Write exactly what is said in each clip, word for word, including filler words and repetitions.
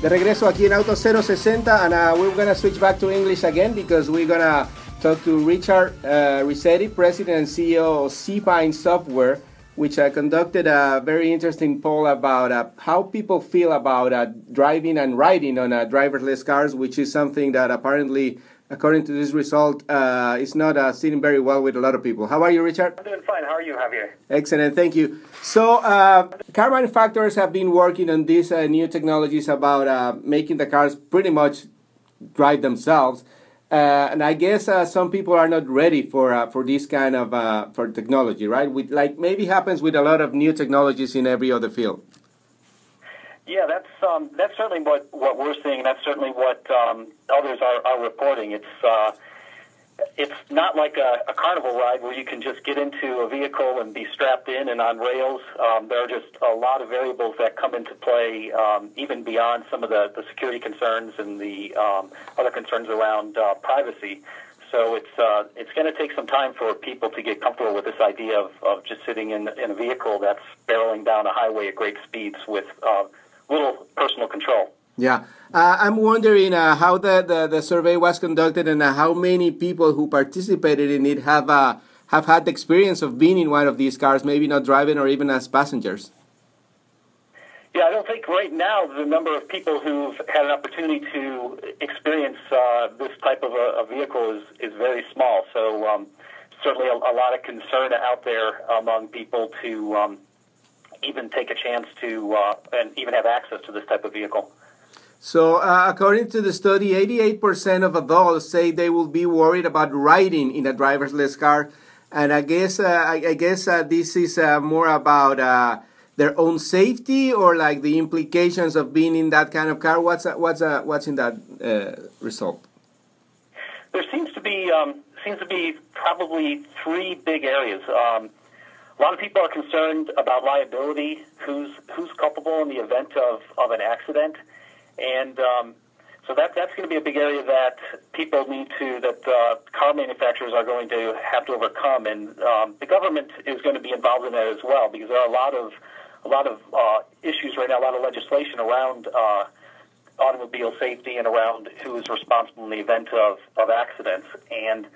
De regreso aquí en Auto cero sesenta, and uh, we're gonna switch back to English again because we're gonna talk to Richard uh, Riccetti, President and C E O of Seapine Software, which uh, conducted a very interesting poll about uh, how people feel about uh, driving and riding on uh, driverless cars, which is something that apparently, according to this result, uh, is not uh, sitting very well with a lot of people. How are you, Richard? I'm doing fine. How are you, Javier? Excellent. Thank you. So uh, car manufacturers have been working on these uh, new technologies about uh, making the cars pretty much drive themselves. Uh, and I guess uh, some people are not ready for uh, for this kind of uh, for technology, right? With, like maybe happens with a lot of new technologies in every other field. Yeah, that's um, that's certainly what, what we're seeing. That's certainly what um, others are, are reporting. It's uh, it's not like a, a carnival ride where you can just get into a vehicle and be strapped in and on rails. Um, there are just a lot of variables that come into play, um, even beyond some of the, the security concerns and the um, other concerns around uh, privacy. So it's uh, it's going to take some time for people to get comfortable with this idea of, of just sitting in in a vehicle that's barreling down a highway at great speeds with uh, little personal control. Yeah, uh, I'm wondering uh, how the, the, the survey was conducted and uh, how many people who participated in it have uh, have had the experience of being in one of these cars, maybe not driving or even as passengers. Yeah, I don't think right now the number of people who've had an opportunity to experience uh, this type of a, a vehicle is, is very small. So um, certainly a, a lot of concern out there among people to Um, even take a chance to uh, and even have access to this type of vehicle. So uh, according to the study, eighty-eight percent of adults say they will be worried about riding in a driverless car. And I guess uh, I, I guess uh, this is uh, more about uh, their own safety or like the implications of being in that kind of car. What's uh, what's uh, what's in that uh, result? There seems to be um, seems to be probably three big areas. Um, A lot of people are concerned about liability, who's who's culpable in the event of, of an accident, and um, so that that's going to be a big area that people need to that uh, car manufacturers are going to have to overcome, and um, the government is going to be involved in that as well because there are a lot of a lot of uh, issues right now, a lot of legislation around uh, automobile safety and around who is responsible in the event of of accidents. And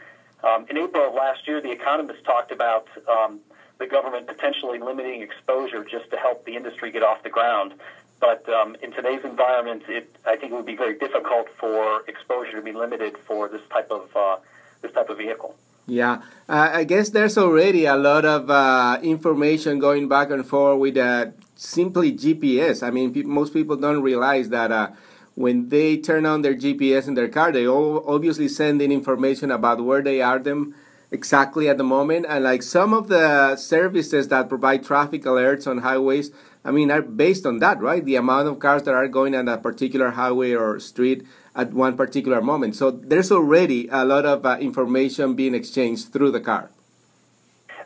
um, in April of last year, The Economist talked about Um, the government potentially limiting exposure just to help the industry get off the ground. But um, in today's environment, it, I think it would be very difficult for exposure to be limited for this type of uh, this type of vehicle. Yeah, uh, I guess there's already a lot of uh, information going back and forth with uh, simply G P S. I mean, pe most people don't realize that uh, when they turn on their G P S in their car, they all obviously send in information about where they are them. Exactly at the moment, and like some of the services that provide traffic alerts on highways, I mean, are based on that, right? The amount of cars that are going on a particular highway or street at one particular moment. So there's already a lot of uh, information being exchanged through the car.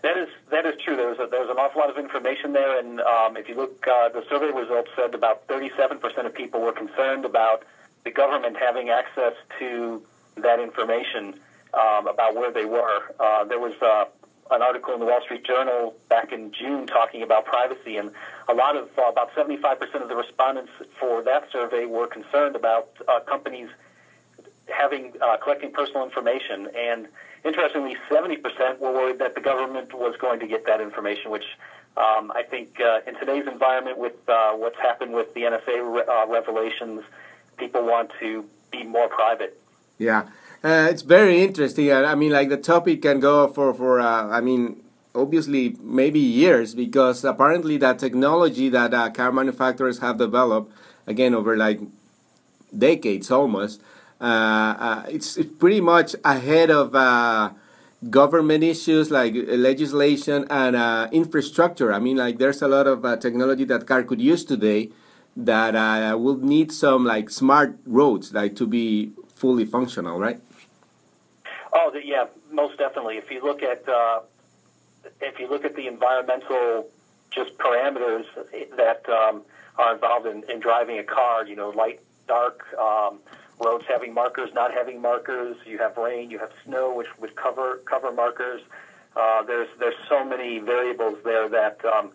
That is that is true. There's a, there's an awful lot of information there, and um, if you look, uh, the survey results said about thirty-seven percent of people were concerned about the government having access to that information. Um, about where they were. Uh, there was uh, an article in the Wall Street Journal back in June talking about privacy, and a lot of, uh, about seventy-five percent of the respondents for that survey were concerned about uh, companies having, uh, collecting personal information. And interestingly, seventy percent were worried that the government was going to get that information, which um, I think uh, in today's environment with uh, what's happened with the N S A re uh, revelations, people want to be more private. Yeah. Uh, it's very interesting. I mean, like the topic can go for, for uh, I mean, obviously maybe years, because apparently that technology that uh, car manufacturers have developed, again, over like decades almost, uh, uh, it's, it's pretty much ahead of uh, government issues like legislation and uh, infrastructure. I mean, like there's a lot of uh, technology that car could use today that uh, will need some like smart roads like to be fully functional, right? Oh, the, yeah, most definitely. If you look at uh, if you look at the environmental just parameters that um, are involved in, in driving a car, you know, light, dark, um, roads having markers, not having markers. You have rain, you have snow, which would cover cover markers. Uh, there's there's so many variables there that um,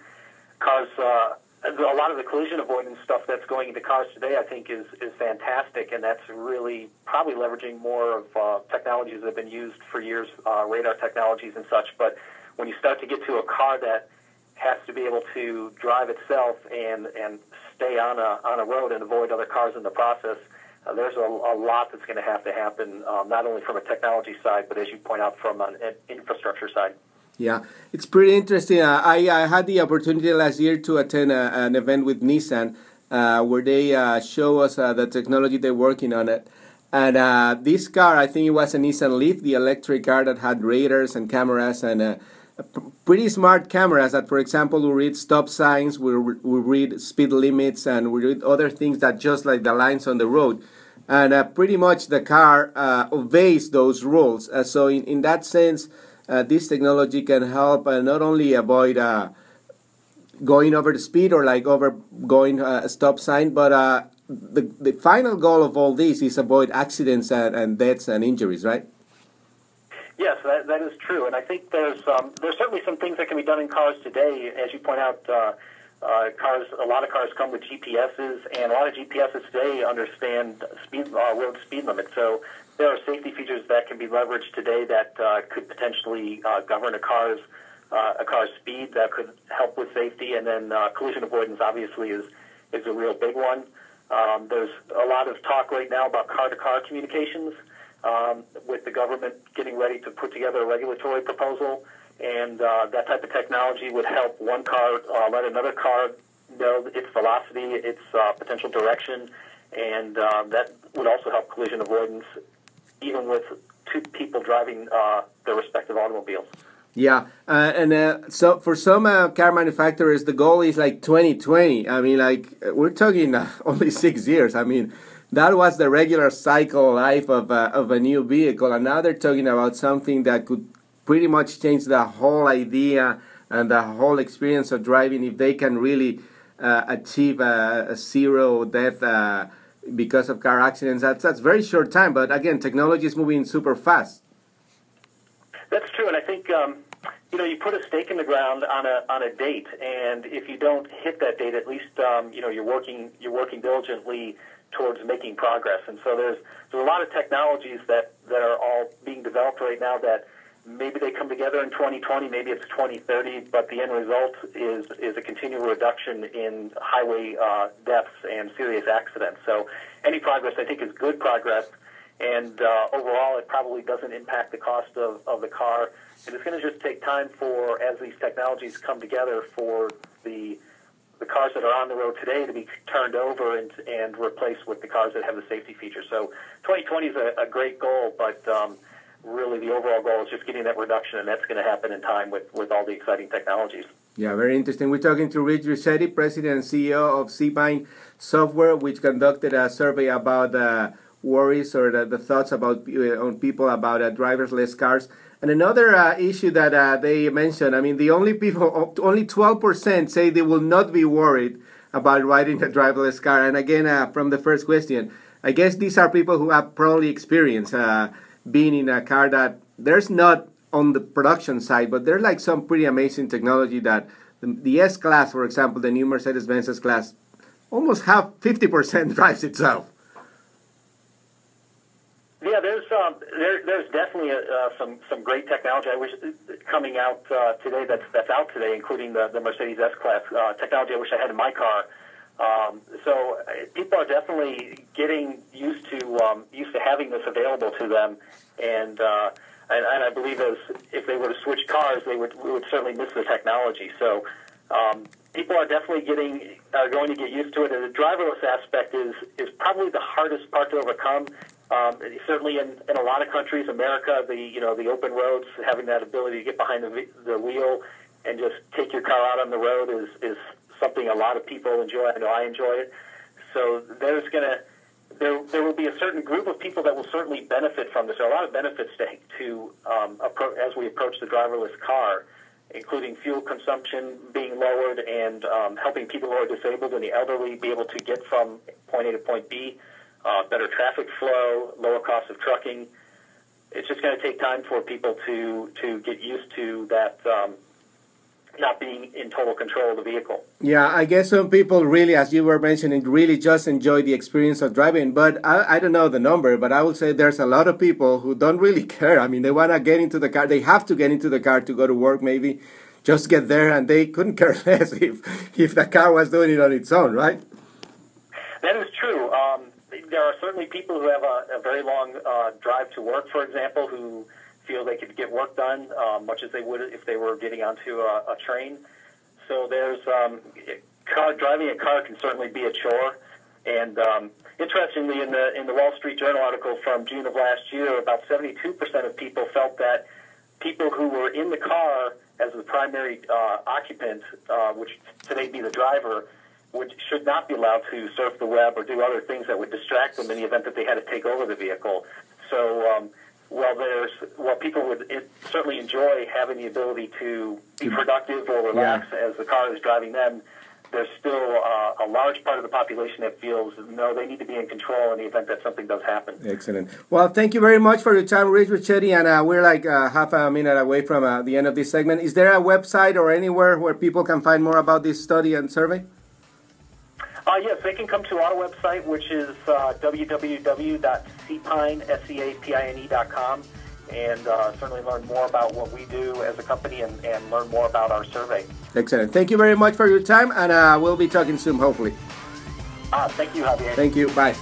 cars uh, a lot of the collision avoidance stuff that's going into cars today, I think, is, is fantastic, and that's really probably leveraging more of uh, technologies that have been used for years, uh, radar technologies and such. But when you start to get to a car that has to be able to drive itself and, and stay on a, on a road and avoid other cars in the process, uh, there's a, a lot that's going to have to happen, um, not only from a technology side, but as you point out, from an infrastructure side. Yeah, it's pretty interesting. Uh, I, I had the opportunity last year to attend a, an event with Nissan uh, where they uh, show us uh, the technology they're working on it. And uh, this car, I think it was a Nissan Leaf, the electric car that had radars and cameras and uh, pretty smart cameras that, for example, we read stop signs, we, we read speed limits, and we read other things that just like the lines on the road. And uh, pretty much the car uh, obeys those rules. Uh, so in, in that sense, Uh, this technology can help uh, not only avoid uh, going over the speed or like over going uh, a stop sign, but uh, the, the final goal of all this is avoid accidents and, and deaths and injuries, right? Yes, that, that is true. And I think there's, um, there's certainly some things that can be done in cars today. As you point out, uh, uh, cars, a lot of cars come with G P Ses, and a lot of G P Ses today understand speed, uh, road speed limits. So there are safety features that can be leveraged today that uh, could potentially uh, govern a car's uh, a car's speed that could help with safety, and then uh, collision avoidance obviously is is a real big one. Um, there's a lot of talk right now about car-to-car communications, um, with the government getting ready to put together a regulatory proposal, and uh, that type of technology would help one car uh, let another car know its velocity, its uh, potential direction, and uh, that would also help collision avoidance, even with two people driving uh, their respective automobiles. Yeah, uh, and uh, so for some uh, car manufacturers, the goal is like twenty twenty. I mean, like, we're talking uh, only six years. I mean, that was the regular cycle life of, uh, of a new vehicle, and now they're talking about something that could pretty much change the whole idea and the whole experience of driving if they can really uh, achieve a, a zero death uh because of car accidents. That's, that's very short time, but again, technology is moving super fast. That's true, and I think, um, you know, you put a stake in the ground on a, on a date, and if you don't hit that date, at least, um, you know, you're working, you're working diligently towards making progress. And so there's, there's a lot of technologies that, that are all being developed right now that maybe they come together in twenty twenty, maybe it's twenty thirty, but the end result is is a continual reduction in highway uh, deaths and serious accidents. So any progress, I think, is good progress, and uh, overall it probably doesn't impact the cost of, of the car. And it's going to just take time for, as these technologies come together, for the the cars that are on the road today to be turned over and, and replaced with the cars that have the safety feature. So twenty twenty is a, a great goal, but Um, really the overall goal is just getting that reduction, and that's going to happen in time with, with all the exciting technologies. Yeah, very interesting. We're talking to Richard Riccetti, President and C E O of Seapine Software, which conducted a survey about uh, worries or the, the thoughts about uh, on people about uh, driverless cars. And another uh, issue that uh, they mentioned, I mean, the only people, only twelve percent say they will not be worried about riding a driverless car. And again, uh, from the first question, I guess these are people who have probably experienced uh, being in a car that there's not on the production side, but there's like some pretty amazing technology that the, the S Class, for example, the new Mercedes-Benz S Class, almost half, fifty percent drives itself. Yeah, there's um, there, there's definitely uh, some some great technology. I wish coming out uh, today that's that's out today, including the, the Mercedes S Class uh, technology. I wish I had in my car. Um, so people are definitely getting used to um, used to having this available to them, and uh, and, and I believe as if they were to switch cars, they would we would certainly miss the technology. So um, people are definitely getting are going to get used to it. And the driverless aspect is is probably the hardest part to overcome. Um, certainly in, in a lot of countries, America, the you know the open roads, having that ability to get behind the the wheel and just take your car out on the road is is something a lot of people enjoy. I know I enjoy it. So there's gonna there there will be a certain group of people that will certainly benefit from this. There are a lot of benefits to, to um, appro as we approach the driverless car, including fuel consumption being lowered and um, helping people who are disabled and the elderly be able to get from point A to point B, uh, better traffic flow, lower cost of trucking. It's just going to take time for people to to get used to that. Um, not being in total control of the vehicle. Yeah, I guess some people really, as you were mentioning, really just enjoy the experience of driving. But I, I don't know the number, but I would say there's a lot of people who don't really care. I mean, they want to get into the car. They have to get into the car to go to work, maybe just get there, and they couldn't care less if, if the car was doing it on its own, right? That is true. Um, there are certainly people who have a, a very long uh, drive to work, for example, who feel they could get work done, um, much as they would if they were getting onto a, a train. So there's um, car, driving a car can certainly be a chore. And um, interestingly, in the in the Wall Street Journal article from June of last year, about seventy-two percent of people felt that people who were in the car as the primary uh, occupant, uh, which today be the driver, which should not be allowed to surf the web or do other things that would distract them in the event that they had to take over the vehicle. So um, while there's, while people would certainly enjoy having the ability to be productive or relax yeah. as the car is driving them, there's still uh, a large part of the population that feels, no, they need to be in control in the event that something does happen. Excellent. Well, thank you very much for your time, Rich Riccetti, and uh, we're like uh, half a minute away from uh, the end of this segment. Is there a website or anywhere where people can find more about this study and survey? Uh, yes, they can come to our website, which is uh, w w w dot seapine dot com, and uh, certainly learn more about what we do as a company and, and learn more about our survey. Excellent. Thank you very much for your time, and uh, we'll be talking soon, hopefully. Uh, thank you, Javier. Thank you. Bye.